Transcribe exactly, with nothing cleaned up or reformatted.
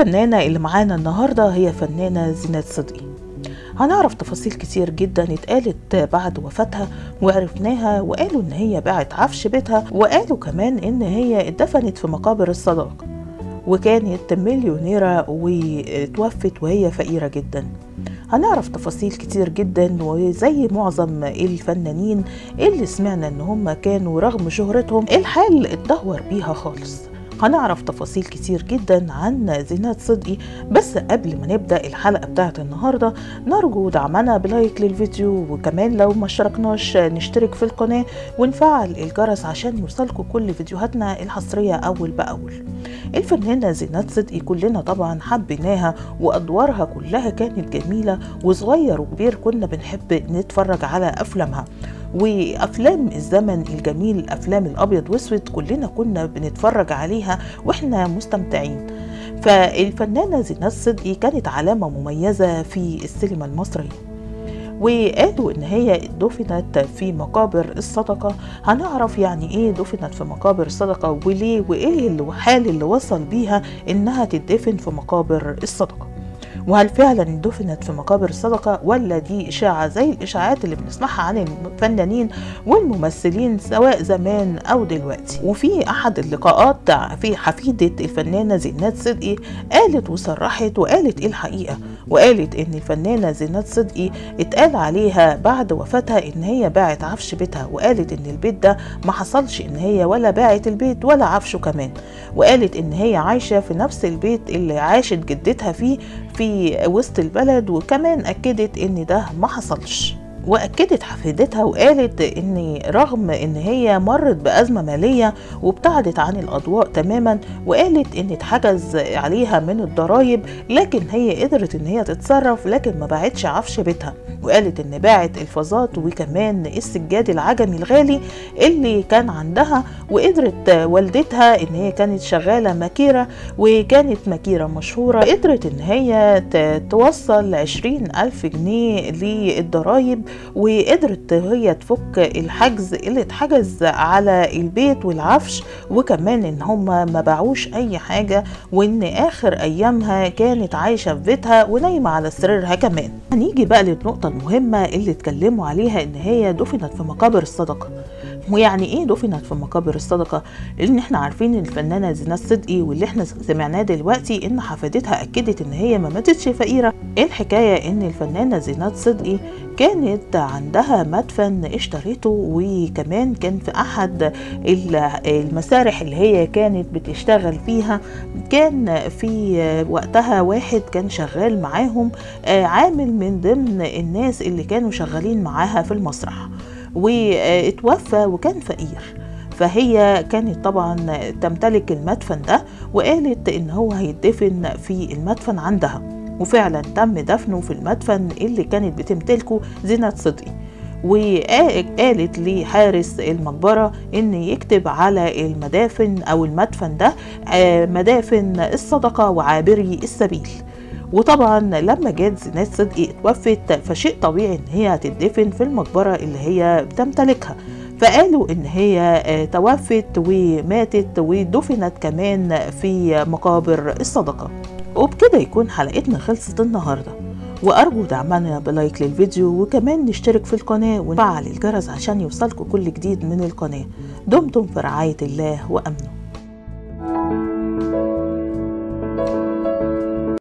الفنانة اللي معانا النهاردة هي فنانة زينات صدقي. هنعرف تفاصيل كتير جدا اتقالت بعد وفاتها وعرفناها، وقالوا ان هي باعت عفش بيتها، وقالوا كمان ان هي اتدفنت في مقابر الصداقة وكانت مليونيرة وتوفت وهي فقيرة جدا. هنعرف تفاصيل كتير جدا، وزي معظم الفنانين اللي سمعنا ان هم كانوا رغم شهرتهم الحال اتدهور بيها خالص. هنعرف تفاصيل كتير جدا عن زينات صدقي، بس قبل ما نبدأ الحلقة بتاعت النهاردة نرجو دعمنا بلايك للفيديو، وكمان لو ما اشتركناش نشترك في القناة ونفعل الجرس عشان يوصلكوا كل فيديوهاتنا الحصرية أول بأول. الفنانة زينات صدقي كلنا طبعا حبيناها، وأدوارها كلها كانت جميلة، وصغير وكبير كنا بنحب نتفرج على أفلامها، وأفلام الزمن الجميل، أفلام الأبيض وأسود كلنا كنا بنتفرج عليها وإحنا مستمتعين. فالفنانة زينات صدقي كانت علامة مميزة في السينما المصرية، وقالوا ان هي دفنت في مقابر الصدقة. هنعرف يعني ايه دفنت في مقابر الصدقة وليه، وايه الحال اللي وصل بيها انها تدفن في مقابر الصدقة، وهل فعلا دفنت في مقابر الصدقة ولا دي إشاعة زي الإشاعات اللي بنسمعها عن الفنانين والممثلين سواء زمان أو دلوقتي. وفي أحد اللقاءات في حفيدة الفنانة زينات صدقي قالت وصرحت وقالت الحقيقة، وقالت إن الفنانة زينات صدقي اتقال عليها بعد وفاتها إن هي باعت عفش بيتها، وقالت إن البيت ده ما حصلش إن هي ولا باعت البيت ولا عفشه كمان، وقالت إن هي عايشة في نفس البيت اللي عاشت جدتها فيه في وسط البلد، وكمان أكدت إن ده ما حصلش. وأكدت حفيدتها وقالت إن رغم إن هي مرت بأزمة مالية وابتعدت عن الأضواء تماما، وقالت إن اتحجز عليها من الضرايب، لكن هي قدرت إن هي تتصرف، لكن ما باعتش عفش بيتها. وقالت إن باعت الفازات وكمان السجاد العجمي الغالي اللي كان عندها، وقدرت والدتها إن هي كانت شغالة مكيرة وكانت مكيرة مشهورة، قدرت إن هي توصل عشرين ألف جنيه للضرايب، وقدرت هي تفك الحجز اللي اتحجز على البيت والعفش، وكمان ان هما ما باعوش اي حاجه، وان اخر ايامها كانت عايشه في بيتها ونايمه على سريرها كمان. هنيجي بقى للنقطه المهمه اللي اتكلموا عليها، ان هي دفنت في مقابر الصدقه. ويعني ايه دفنت في مقابر الصدقه؟ لان احنا عارفين الفنانه زينات صدقي واللي احنا سمعناه دلوقتي ان حفيدتها اكدت ان هي ما ماتتش فقيره. الحكايه ان الفنانه زينات صدقي كانت عندها مدفن اشتريته، وكمان كان في احد المسارح اللي هي كانت بتشتغل فيها كان في وقتها واحد كان شغال معاهم، عامل من ضمن الناس اللي كانوا شغالين معاها في المسرح، واتوفى وكان فقير. فهي كانت طبعا تمتلك المدفن ده، وقالت ان هو هيدفن في المدفن عندها، وفعلا تم دفنه في المدفن اللي كانت بتمتلكه زينات صدقي. وقالت لحارس المقبرة ان يكتب على المدافن او المدفن ده مدافن الصدقة وعابري السبيل. وطبعا لما جت زينات صدقي اتوفت، فشيء طبيعي ان هي هتدفن في المقبرة اللي هي بتمتلكها، فقالوا ان هي توفت وماتت ودفنت كمان في مقابر الصدقة. وبكده يكون حلقتنا خلصت النهاردة، وأرجو دعمنا بلايك للفيديو، وكمان نشترك في القناة ونفعل الجرس عشان يوصلكوا كل جديد من القناة. دمتم في رعاية الله وأمنه.